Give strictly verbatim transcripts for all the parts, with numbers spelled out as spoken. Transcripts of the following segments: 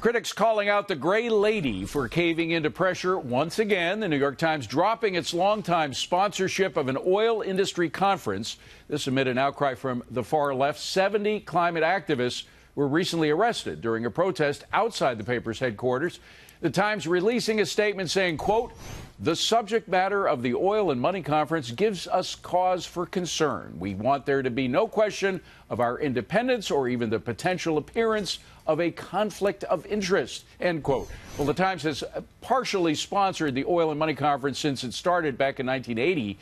Critics calling out the Gray Lady for caving into pressure once again. The New York Times dropping its longtime sponsorship of an oil industry conference. This amid an outcry from the far left. seventy climate activists were recently arrested during a protest outside the paper's headquarters. The Times releasing a statement saying, quote, "The subject matter of the Oil and Money Conference gives us cause for concern. We want there to be no question of our independence or even the potential appearance of a conflict of interest," end quote. Well, the Times has partially sponsored the Oil and Money Conference since it started back in nineteen eighty.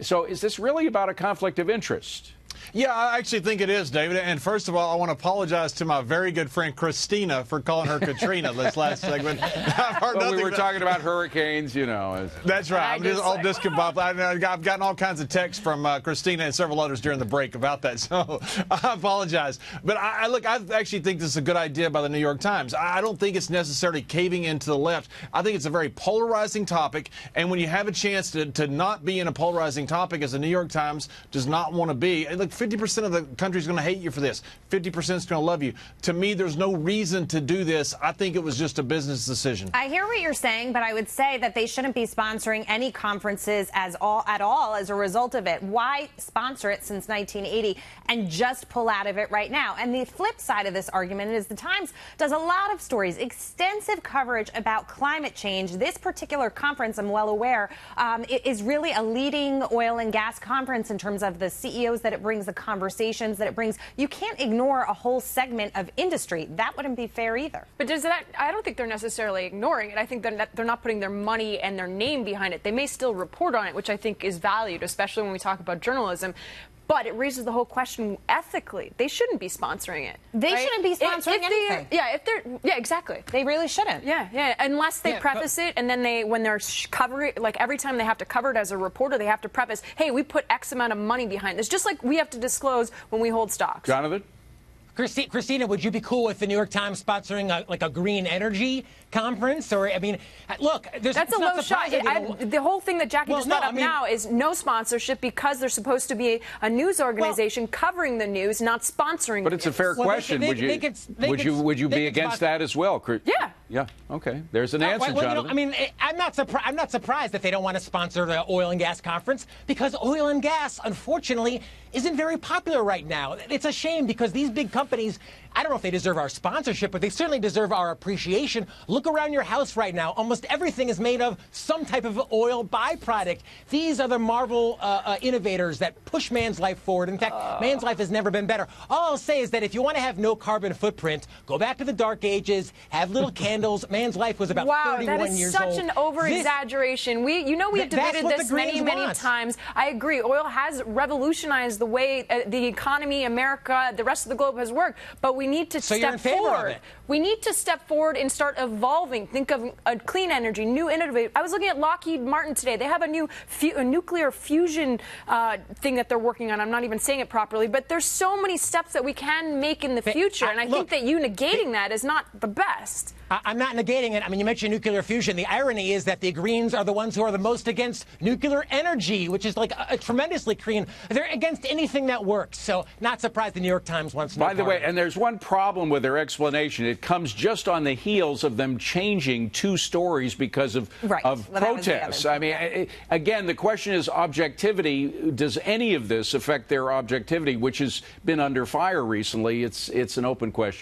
So is this really about a conflict of interest? Yeah, I actually think it is, David. And first of all, I want to apologize to my very good friend Kristina for calling her Katrina this last segment. I've heard well, we were talking about hurricanes, you know. That's right. I'm just all like... discombobulated. I've gotten all kinds of texts from uh, Kristina and several others during the break about that, so I apologize. But I, I look, I actually think this is a good idea by the New York Times. I don't think it's necessarily caving into the left. I think it's a very polarizing topic, and when you have a chance to, to not be in a polarizing topic, as the New York Times does not want to be. Look, fifty percent of the country is going to hate you for this. fifty percent is going to love you. To me, there's no reason to do this. I think it was just a business decision. I hear what you're saying, but I would say that they shouldn't be sponsoring any conferences as all, at all as a result of it. Why sponsor it since nineteen eighty and just pull out of it right now? And the flip side of this argument is the Times does a lot of stories, extensive coverage about climate change. This particular conference, I'm well aware, um, it is really a leading oil and gas conference in terms of the C E Os that it brings, the conversations that it brings. You can't ignore a whole segment of industry. That wouldn't be fair either. But does that, I don't think they're necessarily ignoring it. I think they're not, they're not putting their money and their name behind it. They may still report on it, which I think is valued, especially when we talk about journalism. But it raises the whole question ethically. They shouldn't be scensoring it. They right? shouldn't be sponsoring if, if anything. Yeah, if they're yeah, exactly. They really shouldn't. Yeah, yeah. Unless they yeah, preface it, and then they, when they're covering, like every time they have to cover it as a reporter, they have to preface, "Hey, we put X amount of money behind this," just like we have to disclose when we hold stocks. Jonathan. Kristina, would you be cool with the New York Times sponsoring a, like a green energy conference? Or I mean, look, there's that's a low shot. It, I, the whole thing that Jackie well, just brought no, up I mean, now is no sponsorship because they're supposed to be a news organization well, covering the news, not sponsoring. But it's news. a fair well, question. They, they, would you they could, they would could, you would you be against that as well? Yeah. Yeah. Okay. There's an uh, answer, well, Jonathan. You know, I mean, I'm not surprised. I'm not surprised that they don't want to sponsor the oil and gas conference because oil and gas, unfortunately, isn't very popular right now. It's a shame because these big companies. Companies, I don't know if they deserve our sponsorship, but they certainly deserve our appreciation. Look around your house right now. Almost everything is made of some type of oil byproduct. These are the Marvel uh, uh, innovators that push man's life forward. In fact, uh. man's life has never been better. All I'll say is that if you want to have no carbon footprint, go back to the dark ages, have little candles. Man's life was about wow, thirty-one years old. Wow, that is such an over-exaggeration. We, you know we have debated this many, many times. I agree. Oil has revolutionized the way uh, the economy, America, the rest of the globe has work, but we need to so step forward. We need to step forward and start evolving. Think of uh, clean energy, new innovative. I was looking at Lockheed Martin today. They have a new fu a nuclear fusion uh, thing that they're working on. I'm not even saying it properly, but there's so many steps that we can make in the they, future, I, and I look, think that you negating they, that is not the best. I, I'm not negating it. I mean, you mentioned nuclear fusion. The irony is that the Greens are the ones who are the most against nuclear energy, which is like a, a tremendously green. They're against anything that works, so not surprised the New York Times wants to. By the way, and there's one problem with their explanation. It comes just on the heels of them changing two stories because of, right. of well, protests. I mean, I, again, the question is objectivity. Does any of this affect their objectivity, which has been under fire recently? It's, it's an open question.